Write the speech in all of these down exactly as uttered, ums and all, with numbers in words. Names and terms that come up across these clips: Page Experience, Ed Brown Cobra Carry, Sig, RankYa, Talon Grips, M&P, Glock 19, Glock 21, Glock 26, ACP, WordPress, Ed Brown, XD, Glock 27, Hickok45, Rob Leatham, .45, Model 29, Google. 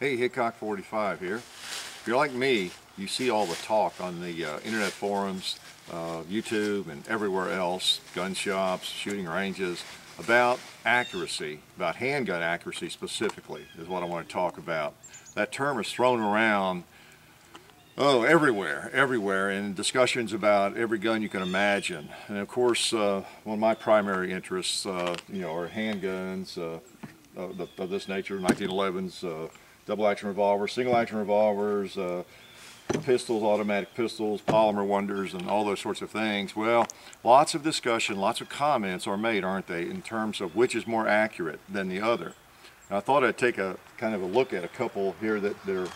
Hey, Hickok forty-five here. If you're like me, you see all the talk on the uh, internet forums, uh, YouTube, and everywhere else, gun shops, shooting ranges, about accuracy, about handgun accuracy specifically, is what I want to talk about. That term is thrown around, oh, everywhere, everywhere, in discussions about every gun you can imagine. And of course, uh, one of my primary interests, uh, you know, are handguns uh, of, the, of this nature, nineteen elevens, uh, double-action revolvers, single-action revolvers, uh, pistols, automatic pistols, polymer wonders, and all those sorts of things. Well, lots of discussion, lots of comments are made, aren't they, in terms of which is more accurate than the other. And I thought I'd take a kind of a look at a couple here that they're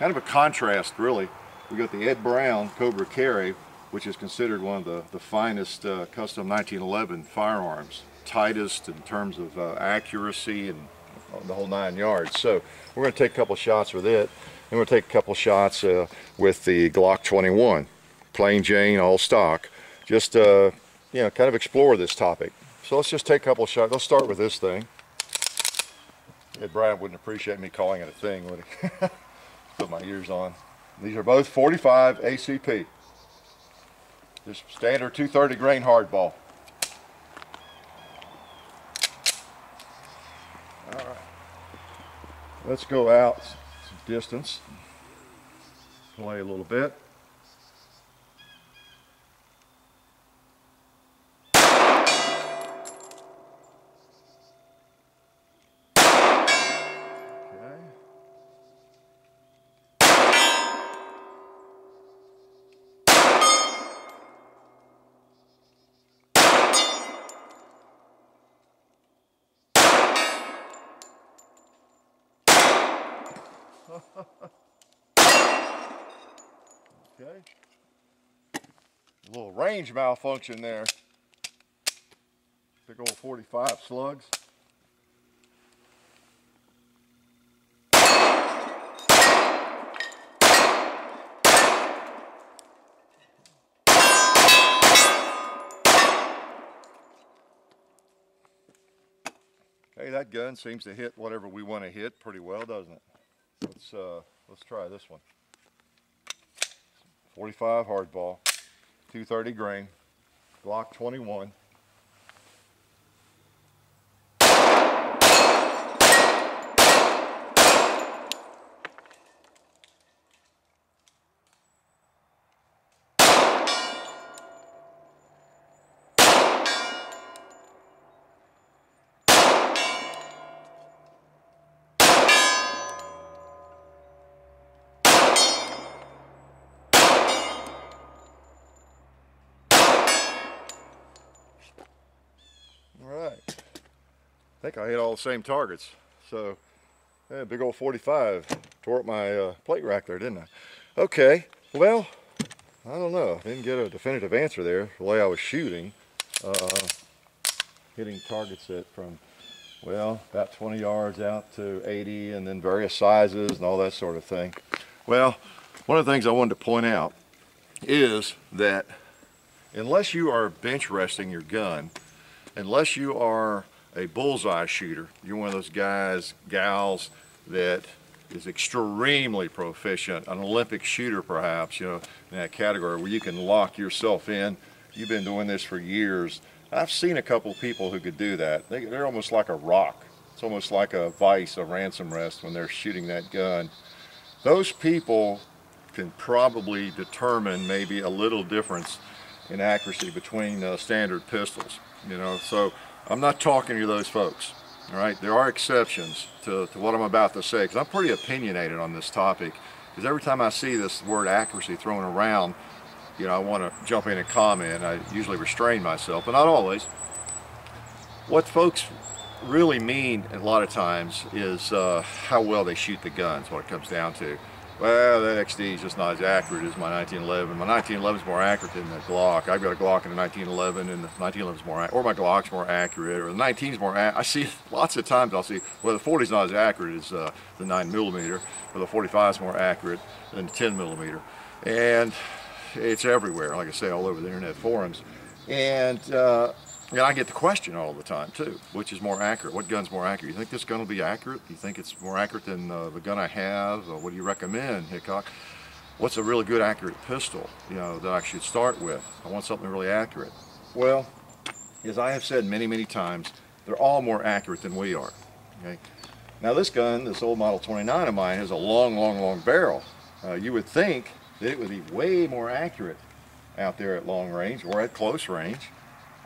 kind of a contrast, really. We got the Ed Brown Cobra Carry, which is considered one of the, the finest uh, custom nineteen eleven firearms, tightest in terms of uh, accuracy and the whole nine yards. So we're going to take a couple shots with it, and we'll take a couple shots uh, with the Glock twenty-one, plain Jane, all stock. Just uh, you know, kind of explore this topic. So let's just take a couple shots. Let's start with this thing. Ed Brown wouldn't appreciate me calling it a thing, would he? Put my ears on. These are both forty-five A C P. Just standard two thirty grain hardball. Let's go out some distance, play a little bit. Okay. A little range malfunction there. Big old forty-five slugs. Okay, that gun seems to hit whatever we want to hit pretty well, doesn't it? Let's uh, let's try this one. forty-five hardball, two thirty grain, Glock twenty-one. I think I hit all the same targets. So, yeah, big old forty-five tore up my uh, plate rack there, didn't I? Okay, well, I don't know. Didn't get a definitive answer there. The way I was shooting, uh, hitting targets at from, well, about twenty yards out to eighty, and then various sizes and all that sort of thing. Well, one of the things I wanted to point out is that unless you are bench resting your gun, unless you are a bullseye shooter, you're one of those guys, gals, that is extremely proficient, an Olympic shooter perhaps, you know, in that category where you can lock yourself in. You've been doing this for years. I've seen a couple people who could do that. They, they're almost like a rock. It's almost like a vice, a ransom rest when they're shooting that gun. Those people can probably determine maybe a little difference in accuracy between uh, standard pistols, you know, so I'm not talking to those folks, all right? There are exceptions to, to what I'm about to say, because I'm pretty opinionated on this topic, because every time I see this word accuracy thrown around, you know, I want to jump in and comment. I usually restrain myself, but not always. What folks really mean a lot of times is uh, how well they shoot the guns, what it comes down to. Well, that X D is just not as accurate as my nineteen eleven. My nineteen eleven is more accurate than the Glock. I've got a Glock in a nineteen eleven, and the nineteen eleven is more accurate, or my Glock's more accurate, or the nineteen is more accurate. I see lots of times I'll see, well, the forty is not as accurate as uh, the nine millimeter, or the forty-five is more accurate than the ten millimeter. And it's everywhere, like I say, all over the internet forums. And uh, And I get the question all the time too, which is more accurate? What gun's more accurate? You think this gun will be accurate? You think it's more accurate than uh, the gun I have? Or what do you recommend, Hickok? What's a really good accurate pistol, you know, that I should start with? I want something really accurate. Well, as I have said many, many times, they're all more accurate than we are, okay? Now this gun, this old Model twenty-nine of mine, has a long, long, long barrel. Uh, you would think that it would be way more accurate out there at long range or at close range.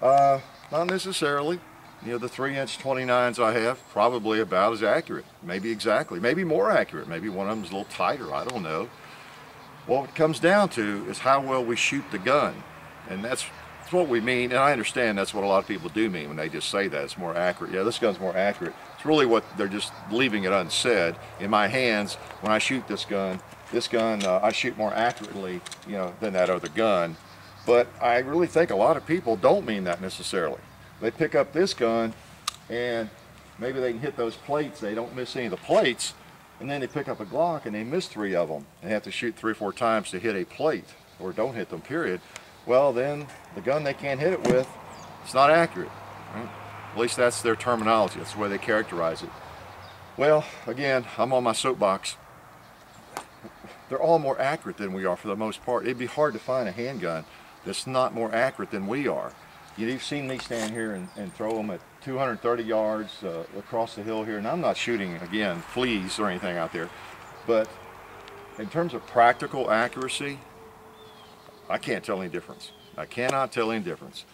Uh, not necessarily. You know, the three inch twenty-nines I have, probably about as accurate. Maybe exactly, maybe more accurate. Maybe one of them's a little tighter, I don't know. What it comes down to is how well we shoot the gun. And that's, that's what we mean, and I understand that's what a lot of people do mean when they just say that, it's more accurate. Yeah, this gun's more accurate. It's really what they're just leaving it unsaid. In my hands, when I shoot this gun, this gun, uh, I shoot more accurately, you know, than that other gun. But I really think a lot of people don't mean that necessarily. They pick up this gun and maybe they can hit those plates, they don't miss any of the plates, and then they pick up a Glock and they miss three of them. They have to shoot three or four times to hit a plate, or don't hit them, period. Well, then the gun they can't hit it with, it's not accurate, right? At least that's their terminology, that's the way they characterize it. Well, again, I'm on my soapbox. They're all more accurate than we are for the most part. It'd be hard to find a handgun that's not more accurate than we are. You've seen me stand here and, and throw them at two hundred thirty yards uh, across the hill here, and I'm not shooting, again, fleas or anything out there. But in terms of practical accuracy, I can't tell any difference. I cannot tell any difference.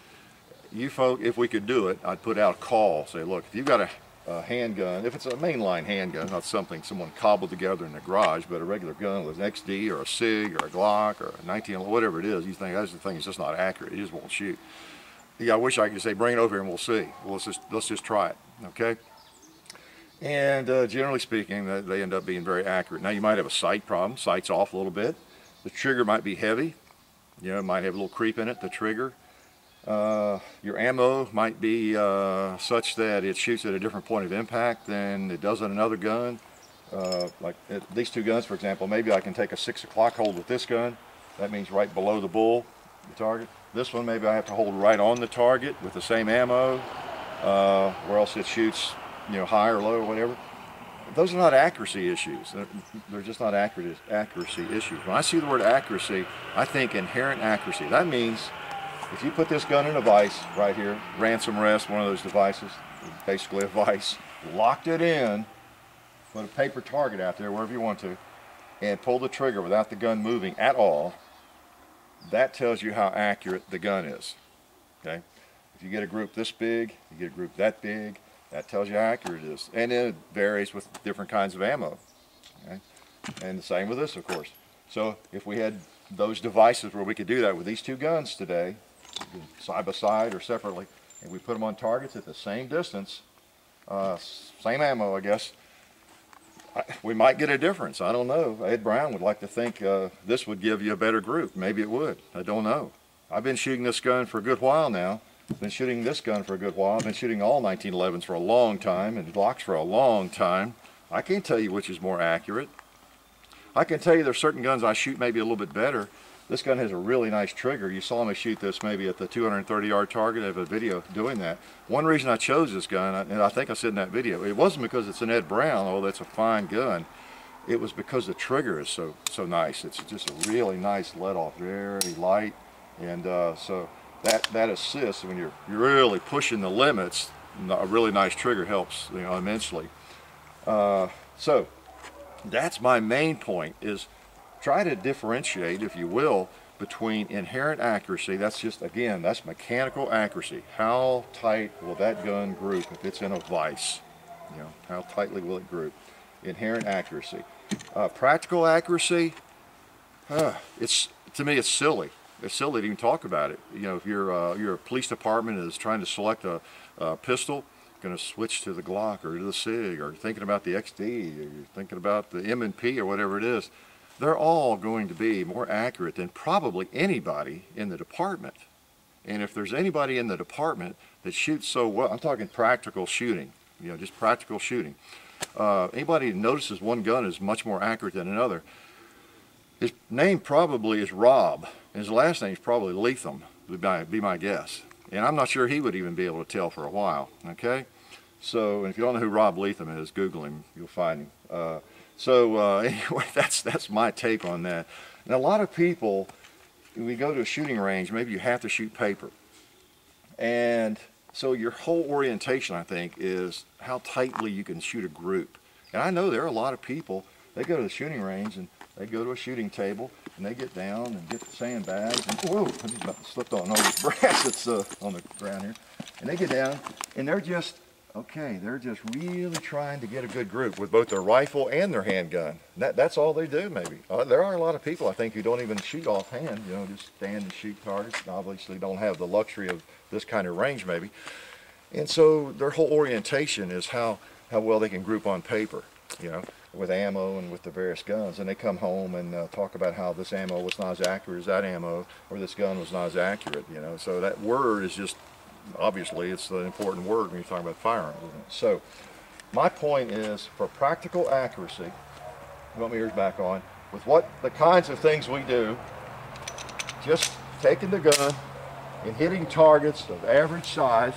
You folk, if we could do it, I'd put out a call, say, look, if you've got a, a handgun, if it's a mainline handgun, not something someone cobbled together in the garage, but a regular gun with an X D or a Sig or a Glock or a nineteen, whatever it is, you think that's the thing, it's just not accurate, it just won't shoot. Yeah, I wish I could say, bring it over here and we'll see. Well, let's just, let's just try it, okay? And uh, generally speaking, they end up being very accurate. Now, you might have a sight problem. Sight's off a little bit. The trigger might be heavy. You know, it might have a little creep in it, the trigger. Uh, your ammo might be uh, such that it shoots at a different point of impact than it does in another gun. Uh, like at these two guns, for example, maybe I can take a six o'clock hold with this gun. That means right below the bull, the target. This one, maybe I have to hold right on the target with the same ammo, uh, or else it shoots, you know, high or low or whatever. Those are not accuracy issues. They're, they're just not accurate accuracy issues. When I see the word accuracy, I think inherent accuracy. That means if you put this gun in a vise right here, ransom rest, one of those devices, basically a vise, locked it in, put a paper target out there, wherever you want to, and pull the trigger without the gun moving at all, that tells you how accurate the gun is, okay? If you get a group this big, you get a group that big, that tells you how accurate it is. And it varies with different kinds of ammo, okay? And the same with this, of course. So if we had those devices where we could do that with these two guns today, side by side or separately, and we put them on targets at the same distance, uh, same ammo, I guess, we might get a difference. I don't know. Ed Brown would like to think uh, this would give you a better group. Maybe it would. I don't know. I've been shooting this gun for a good while now. Been shooting this gun for a good while. I've been shooting all nineteen elevens for a long time and Glocks for a long time. I can't tell you which is more accurate. I can tell you there's certain guns I shoot maybe a little bit better. This gun has a really nice trigger. You saw me shoot this maybe at the two hundred thirty yard target. I have a video doing that. One reason I chose this gun, and I think I said in that video, it wasn't because it's an Ed Brown, although that's a fine gun. It was because the trigger is so so nice. It's just a really nice let off, very light, and uh, so that that assists when you're you're really pushing the limits. A really nice trigger helps, you know, immensely. Uh, so that's my main point is, try to differentiate, if you will, between inherent accuracy, that's just, again, that's mechanical accuracy. How tight will that gun group if it's in a vise? You know, how tightly will it group? Inherent accuracy. Uh, practical accuracy, uh, it's, to me, it's silly. It's silly to even talk about it. You know, if you're, uh, you're a police department that is trying to select a, a pistol, going to switch to the Glock or to the Sig, or thinking about the X D, or you're thinking about the M and P or whatever it is, they're all going to be more accurate than probably anybody in the department. And if there's anybody in the department that shoots so well, I'm talking practical shooting, you know, just practical shooting. Uh, anybody who notices one gun is much more accurate than another, his name probably is Rob, and his last name is probably Leatham, would be my guess. And I'm not sure he would even be able to tell for a while, okay? So if you don't know who Rob Leatham is, Google him, you'll find him. Uh, so uh, anyway, that's, that's my take on that. And a lot of people, we go to a shooting range, maybe you have to shoot paper. And so your whole orientation, I think, is how tightly you can shoot a group. And I know there are a lot of people, they go to the shooting range and they go to a shooting table and they get down and get the sandbags and, whoa, I just about slipped on all this brass that's uh, on the ground here. And they get down and they're just, okay, they're just really trying to get a good group with both their rifle and their handgun. That, that's all they do maybe. Uh, there are a lot of people, I think, who don't even shoot offhand, you know, just stand and shoot targets. Obviously don't have the luxury of this kind of range maybe. And so their whole orientation is how, how well they can group on paper, you know, with ammo and with the various guns, and they come home and uh, talk about how this ammo was not as accurate as that ammo, or this gun was not as accurate, you know. So that word is just, obviously, it's an important word when you're talking about firearms, isn't it? So my point is, for practical accuracy, let me ears back on, with what the kinds of things we do, just taking the gun and hitting targets of average size,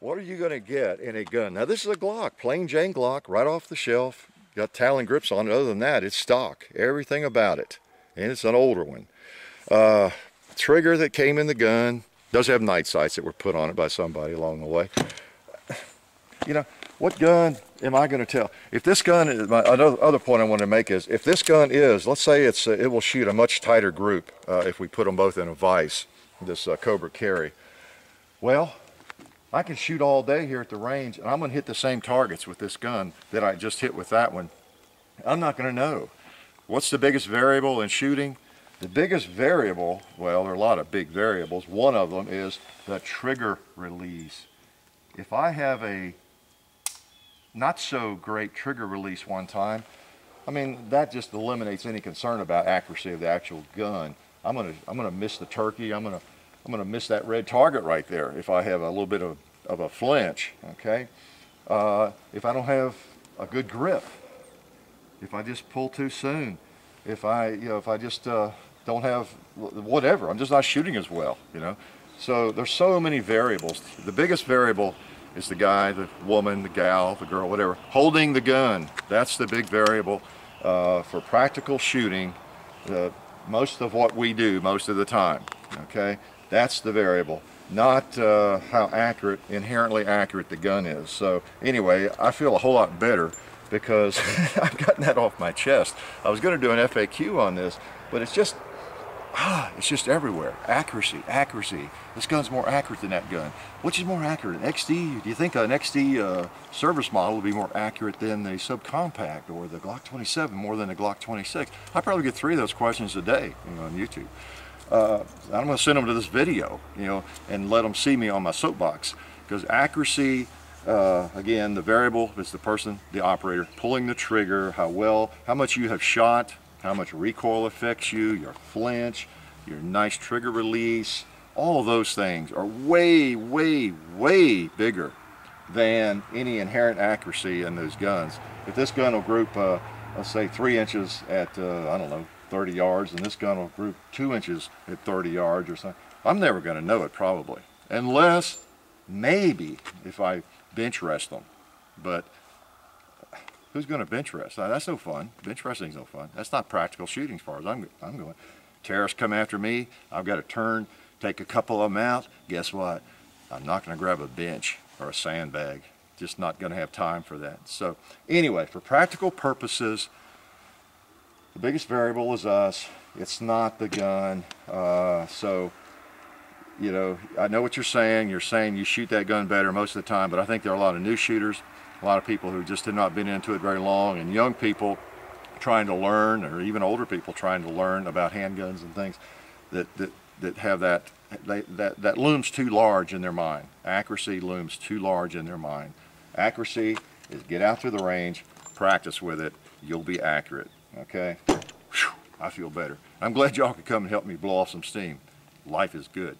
what are you going to get in a gun? Now this is a Glock, plain Jane Glock, right off the shelf. Got Talon grips on it. Other than that, it's stock. Everything about it. And it's an older one. Uh, trigger that came in the gun. Does have night sights that were put on it by somebody along the way. You know, what gun am I going to tell? If this gun is, my another, other point I want to make is, if this gun is, let's say it's, uh, it will shoot a much tighter group uh, if we put them both in a vise, this uh, Cobra Carry. Well, I can shoot all day here at the range and I'm going to hit the same targets with this gun that I just hit with that one. I'm not going to know. What's the biggest variable in shooting? The biggest variable, well, there are a lot of big variables. One of them is the trigger release. If I have a not so great trigger release one time, I mean, that just eliminates any concern about accuracy of the actual gun. I'm going to, I'm going to miss the turkey. I'm going to I'm going to miss that red target right there if I have a little bit of, of a flinch, okay? Uh, if I don't have a good grip, if I just pull too soon, if I, you know, if I just uh, don't have whatever, I'm just not shooting as well, you know? So there's so many variables. The biggest variable is the guy, the woman, the gal, the girl, whatever, holding the gun. That's the big variable uh, for practical shooting, uh, most of what we do most of the time, okay? That's the variable, not uh, how accurate, inherently accurate the gun is. So anyway, I feel a whole lot better because I've gotten that off my chest. I was going to do an F A Q on this, but it's just, ah, it's just everywhere. Accuracy, accuracy. This gun's more accurate than that gun. Which is more accurate, an X D? Do you think an X D uh, service model would be more accurate than the subcompact or the Glock twenty-seven more than the Glock twenty-six? I probably get three of those questions a day, you know, on YouTube. Uh, I'm going to send them to this video, you know, and let them see me on my soapbox. Because accuracy, uh, again, the variable is the person, the operator, pulling the trigger, how well, how much you have shot, how much recoil affects you, your flinch, your nice trigger release. All of those things are way, way, way bigger than any inherent accuracy in those guns. If this gun will group, uh, let's say, three inches at, uh, I don't know, thirty yards, and this gun will group two inches at thirty yards or something, I'm never going to know it probably, unless maybe if I bench rest them. But who's going to bench rest? Now, that's no fun. Bench resting's no fun. That's not practical shooting as far as I'm, I'm going. Terrorists come after me. I've got to turn, take a couple of them out. Guess what? I'm not going to grab a bench or a sandbag. Just not going to have time for that. So anyway, for practical purposes, the biggest variable is us. It's not the gun. Uh, so, you know, I know what you're saying. You're saying you shoot that gun better most of the time, but I think there are a lot of new shooters, a lot of people who just have not been into it very long, and young people trying to learn, or even older people trying to learn about handguns and things that, that, that have that, they, that, that looms too large in their mind. Accuracy looms too large in their mind. Accuracy is get out to the range, practice with it, you'll be accurate, okay? Whew, I feel better. I'm glad y'all could come and help me blow off some steam. Life is good.